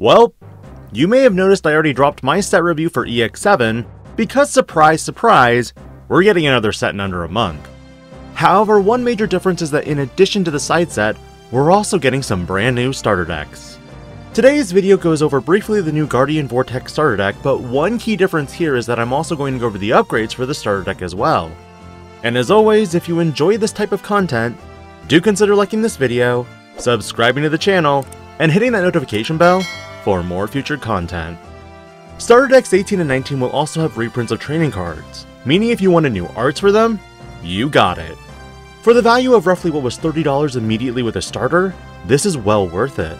Well, you may have noticed I already dropped my set review for EX7, because surprise, surprise, we're getting another set in under a month. However, one major difference is that in addition to the side set, we're also getting some brand new starter decks. Today's video goes over briefly the new Guardian Vortex starter deck, but one key difference here is that I'm also going to go over the upgrades for the starter deck as well. And as always, if you enjoy this type of content, do consider liking this video, subscribing to the channel, and hitting that notification bell for more future content. Starter decks 18 and 19 will also have reprints of training cards, meaning if you wanted new arts for them, you got it. For the value of roughly what was $30 immediately with a starter, this is well worth it.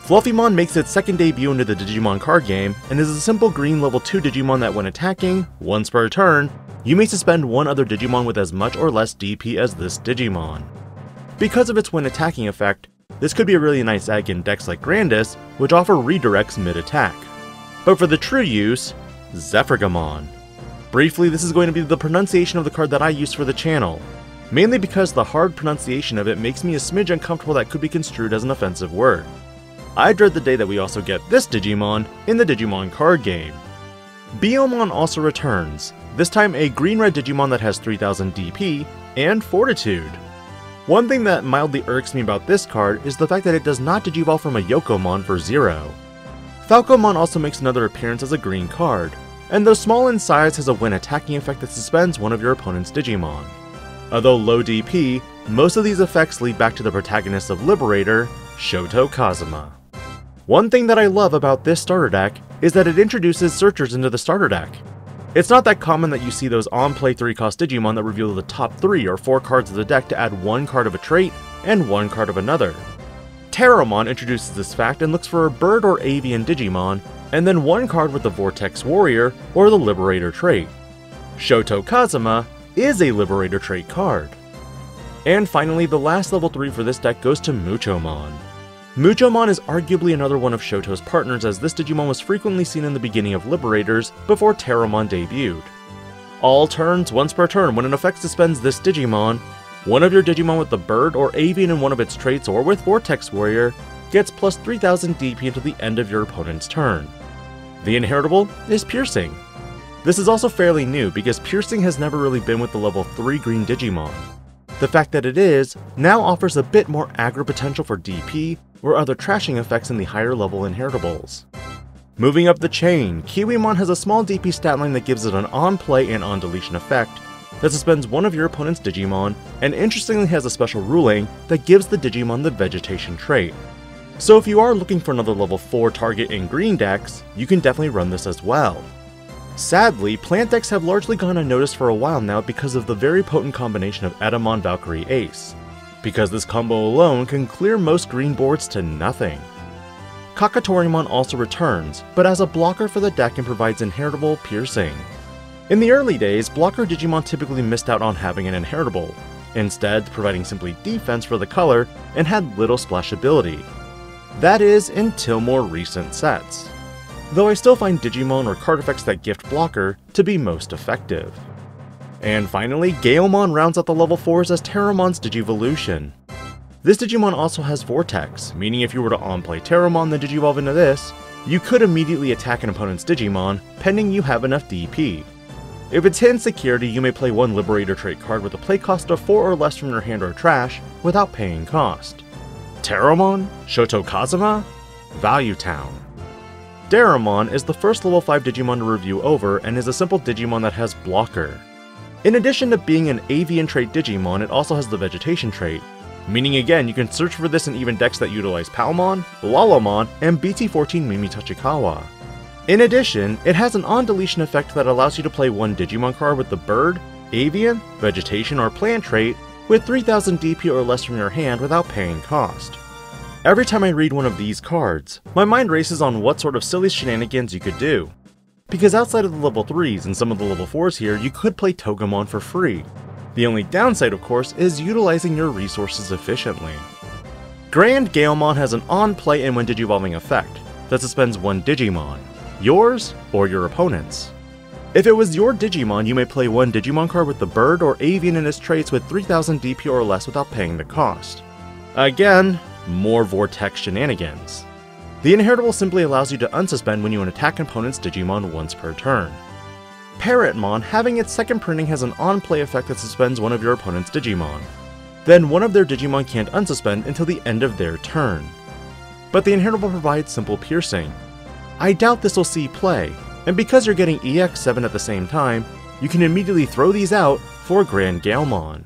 Fluffymon makes its second debut into the Digimon card game, and is a simple green level 2 Digimon that when attacking, once per turn, you may suspend one other Digimon with as much or less DP as this Digimon. Because of its when attacking effect, this could be a really nice egg in decks like Grandis, which offer redirects mid-attack. But for the true use, Zephagamon. Briefly, this is going to be the pronunciation of the card that I use for the channel, mainly because the hard pronunciation of it makes me a smidge uncomfortable that could be construed as an offensive word. I dread the day that we also get this Digimon in the Digimon card game. Biyomon also returns, this time a green-red Digimon that has 3000 DP and Fortitude. One thing that mildly irks me about this card is the fact that it does not digivolve from a Yokomon for 0. Falcomon also makes another appearance as a green card, and though small in size has a when attacking effect that suspends one of your opponent's Digimon. Although low DP, most of these effects lead back to the protagonist of Liberator, Shoto Kazama. One thing that I love about this starter deck is that it introduces searchers into the starter deck. It's not that common that you see those on play 3 cost Digimon that reveal the top 3 or 4 cards of the deck to add one card of a trait and one card of another. Terramon introduces this fact and looks for a bird or avian Digimon, and then one card with the Vortex Warrior or the Liberator trait. Shoto Kazama is a Liberator trait card. And finally, the last level 3 for this deck goes to Muchomon. Muchomon is arguably another one of Shoto's partners, as this Digimon was frequently seen in the beginning of Liberators before Terramon debuted. All turns, once per turn, when an effect suspends this Digimon, one of your Digimon with the bird or avian in one of its traits or with Vortex Warrior gets plus 3000 DP until the end of your opponent's turn. The inheritable is Piercing. This is also fairly new because Piercing has never really been with the level 3 green Digimon. The fact that it is now offers a bit more aggro potential for DP or other trashing effects in the higher level inheritables. Moving up the chain, Kiwimon has a small DP statline that gives it an on-play and on-deletion effect that suspends one of your opponent's Digimon, and interestingly has a special ruling that gives the Digimon the vegetation trait. So if you are looking for another level 4 target in green decks, you can definitely run this as well. Sadly, plant decks have largely gone unnoticed for a while now because of the very potent combination of Edamon Valkyrie Ace, because this combo alone can clear most green boards to nothing. Kokatorimon also returns, but as a blocker for the deck and provides inheritable Piercing. In the early days, blocker Digimon typically missed out on having an inheritable, instead providing simply defense for the color and had little splashability. That is, until more recent sets. Though I still find Digimon or card effects that gift blocker to be most effective. And finally, Galemon rounds out the level 4s as Terramon's Digivolution. This Digimon also has Vortex, meaning if you were to on-play Terramon then Digivolve into this, you could immediately attack an opponent's Digimon, pending you have enough DP. If it's hidden security, you may play one Liberator trait card with a play cost of 4 or less from your hand or trash, without paying cost. Terramon? Shoto Kazama? Value Town. Daramon is the first level 5 Digimon to review over, and is a simple Digimon that has blocker. In addition to being an avian trait Digimon, it also has the vegetation trait, meaning again you can search for this in even decks that utilize Palmon, Lalamon, and BT14 Mimi Tachikawa. In addition, it has an on-deletion effect that allows you to play one Digimon card with the bird, avian, vegetation, or plant trait with 3000 DP or less from your hand without paying cost. Every time I read one of these cards, my mind races on what sort of silly shenanigans you could do. Because outside of the level 3s and some of the level 4s here, you could play Togemon for free. The only downside, of course, is utilizing your resources efficiently. Grand Galemon has an on-play and when digivolving effect that suspends one Digimon, yours or your opponent's. If it was your Digimon, you may play one Digimon card with the bird or avian in its traits with 3000 DP or less without paying the cost. Again, more Vortex shenanigans. The Inheritable simply allows you to unsuspend when you attack an opponent's Digimon once per turn. Parrotmon, having its second printing, has an on-play effect that suspends one of your opponent's Digimon. Then one of their Digimon can't unsuspend until the end of their turn. But the Inheritable provides simple piercing. I doubt this will see play, and because you're getting EX7 at the same time, you can immediately throw these out for Grand Galemon.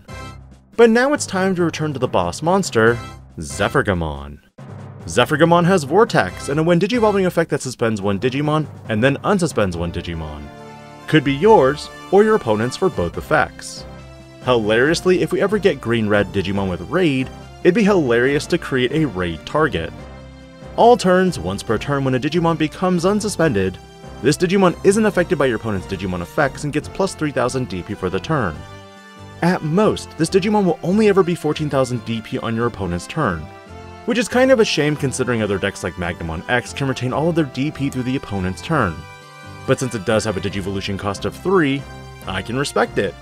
But now it's time to return to the boss monster, Zephagamon. Zephagamon has Vortex, and a when digivolving effect that suspends one Digimon, and then unsuspends one Digimon. Could be yours, or your opponent's for both effects. Hilariously, if we ever get green-red Digimon with Raid, it'd be hilarious to create a Raid target. All turns, once per turn when a Digimon becomes unsuspended, this Digimon isn't affected by your opponent's Digimon effects and gets plus 3000 DP for the turn. At most, this Digimon will only ever be 14,000 DP on your opponent's turn, which is kind of a shame considering other decks like Magnumon X can retain all of their DP through the opponent's turn. But since it does have a Digivolution cost of 3, I can respect it.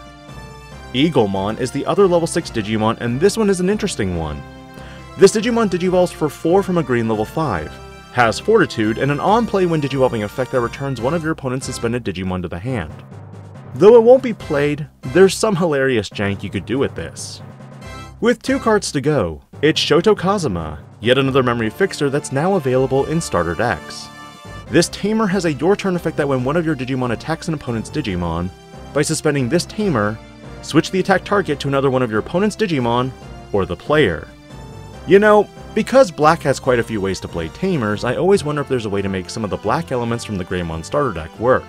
Eaglemon is the other level 6 Digimon, and this one is an interesting one. This Digimon digivolves for 4 from a green level 5, has Fortitude, and an on-play when digivolving effect that returns one of your opponent's suspended Digimon to the hand. Though it won't be played, there's some hilarious jank you could do with this. With 2 cards to go, it's Shoto Kazama, yet another memory fixer that's now available in starter decks. This tamer has a your turn effect that when one of your Digimon attacks an opponent's Digimon, by suspending this tamer, switch the attack target to another one of your opponent's Digimon, or the player. You know, because black has quite a few ways to play tamers, I always wonder if there's a way to make some of the black elements from the Greymon starter deck work.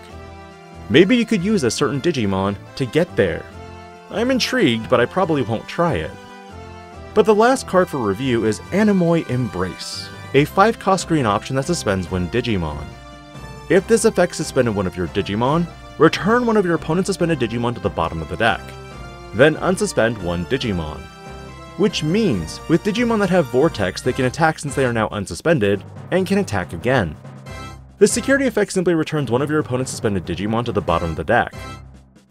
Maybe you could use a certain Digimon to get there. I'm intrigued, but I probably won't try it. But the last card for review is Anemoy Embrace, a 5-cost green option that suspends one Digimon. If this effect suspended one of your Digimon, return one of your opponent's suspended Digimon to the bottom of the deck. Then unsuspend one Digimon. Which means, with Digimon that have Vortex, they can attack since they are now unsuspended, and can attack again. The security effect simply returns one of your opponent's suspended Digimon to the bottom of the deck.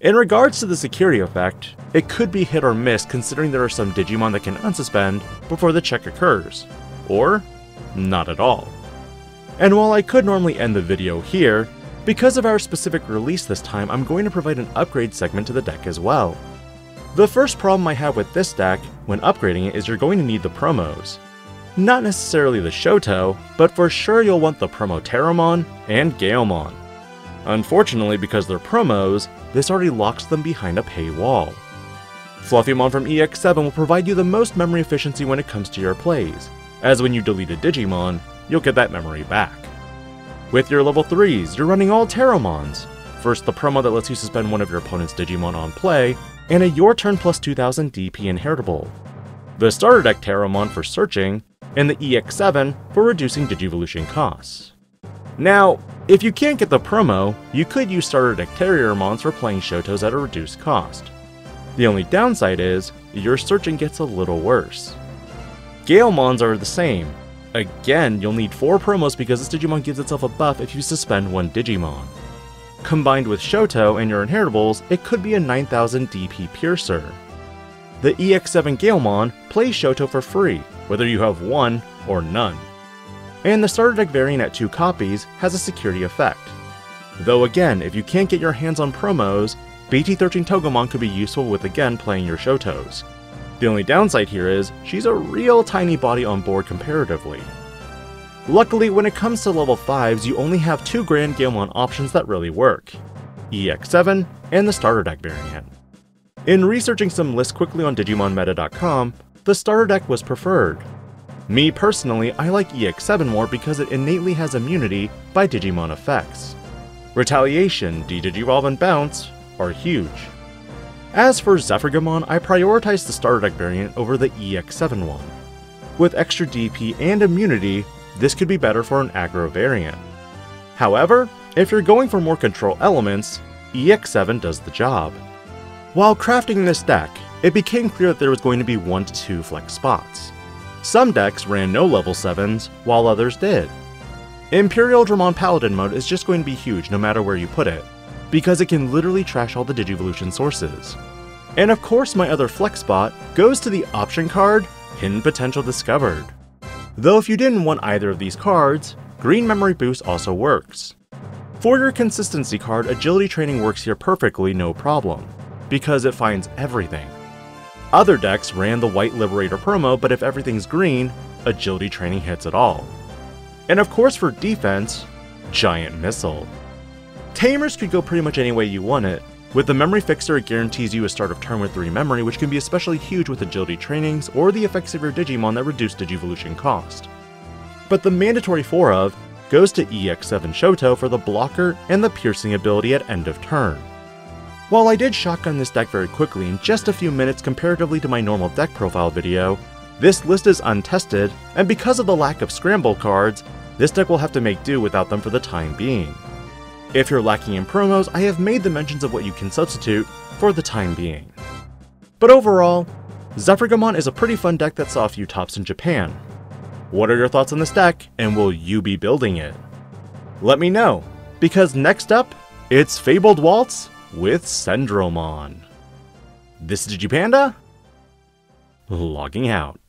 In regards to the security effect, it could be hit or miss considering there are some Digimon that can unsuspend before the check occurs, or not at all. And while I could normally end the video here, because of our specific release this time, I'm going to provide an upgrade segment to the deck as well. The first problem I have with this deck when upgrading it is you're going to need the promos. Not necessarily the Shoto, but for sure you'll want the promo Terramon and Galemon. Unfortunately, because they're promos, this already locks them behind a paywall. Fluffymon from EX7 will provide you the most memory efficiency when it comes to your plays, as when you delete a Digimon, you'll get that memory back. With your level 3s, you're running all Terramons. First the promo that lets you suspend one of your opponent's Digimon on play, and a your turn plus 2000 DP inheritable. The starter deck Terramon for searching, and the EX7 for reducing Digivolution costs. Now, if you can't get the promo, you could use starter deck Terramons for playing Shotos at a reduced cost. The only downside is, your searching gets a little worse. Galemons are the same. Again, you'll need 4 promos because this Digimon gives itself a buff if you suspend one Digimon. Combined with Shoto and your inheritables, it could be a 9000 DP piercer. The EX7 Galemon plays Shoto for free, whether you have one or none. And the starter deck variant at 2 copies has a security effect. Though again, if you can't get your hands on promos, BT13 Togemon could be useful with again playing your Shotos. The only downside here is, she's a real tiny body on board comparatively. Luckily, when it comes to level 5s, you only have 2 Grand Galemon options that really work, EX7 and the starter deck variant. In researching some lists quickly on DigimonMeta.com, the starter deck was preferred. Me personally, I like EX7 more because it innately has immunity by Digimon effects. Retaliation, De-Digivolve, and Bounce are huge. As for Zephagamon, I prioritized the starter deck variant over the EX7 one. With extra DP and immunity, this could be better for an aggro variant. However, if you're going for more control elements, EX7 does the job. While crafting this deck, it became clear that there was going to be 1 to 2 flex spots. Some decks ran no level 7s, while others did. Imperial Dramon Paladin mode is just going to be huge no matter where you put it, because it can literally trash all the Digivolution sources. And of course my other flex spot goes to the option card, Hidden Potential Discovered. Though if you didn't want either of these cards, Green Memory Boost also works. For your consistency card, Agility Training works here perfectly, no problem, because it finds everything. Other decks ran the white Liberator promo, but if everything's green, Agility Training hits it all. And of course for defense, Giant Missile. Tamers could go pretty much any way you want it. With the Memory Fixer, it guarantees you a start of turn with 3 memory, which can be especially huge with Agility Trainings or the effects of your Digimon that reduce Digivolution cost. But the mandatory 4 of goes to EX7 Shoto for the blocker and the piercing ability at end of turn. While I did shotgun this deck very quickly in just a few minutes comparatively to my normal deck profile video, this list is untested, and because of the lack of scramble cards, this deck will have to make do without them for the time being. If you're lacking in promos, I have made the mentions of what you can substitute for the time being. But overall, Zephagamon is a pretty fun deck that saw a few tops in Japan. What are your thoughts on this deck, and will you be building it? Let me know, because next up, it's Fabled Waltz with Sendromon. This is DigiPanda, logging out.